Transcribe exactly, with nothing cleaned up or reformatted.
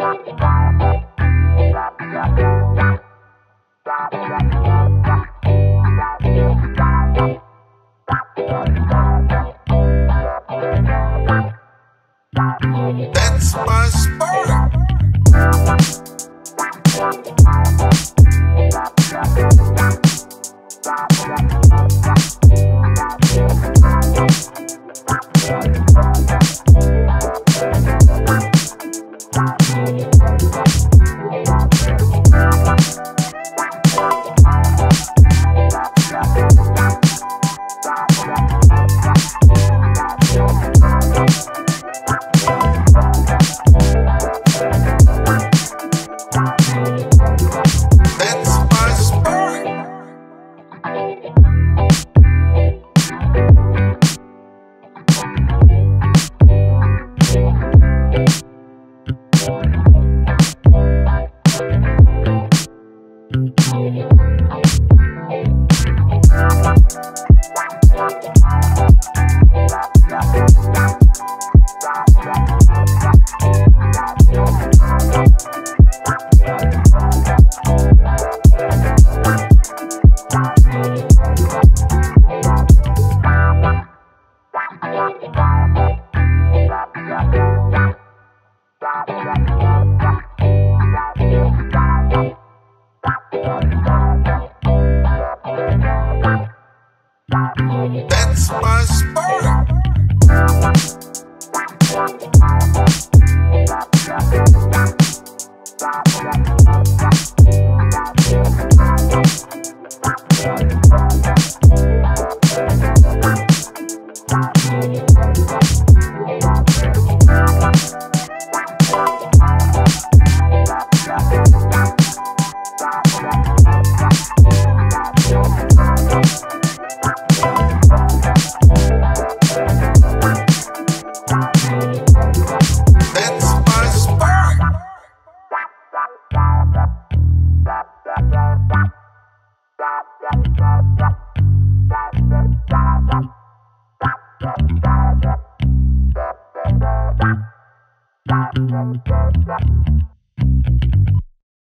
That's my spark. Bye.